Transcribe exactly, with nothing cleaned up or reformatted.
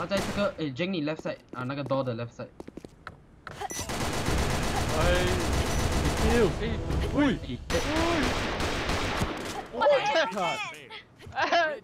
他在这个哎、欸、，Jenny left side 啊，那个 door 的 left side。哎，喂，喂，喂，我操！哎。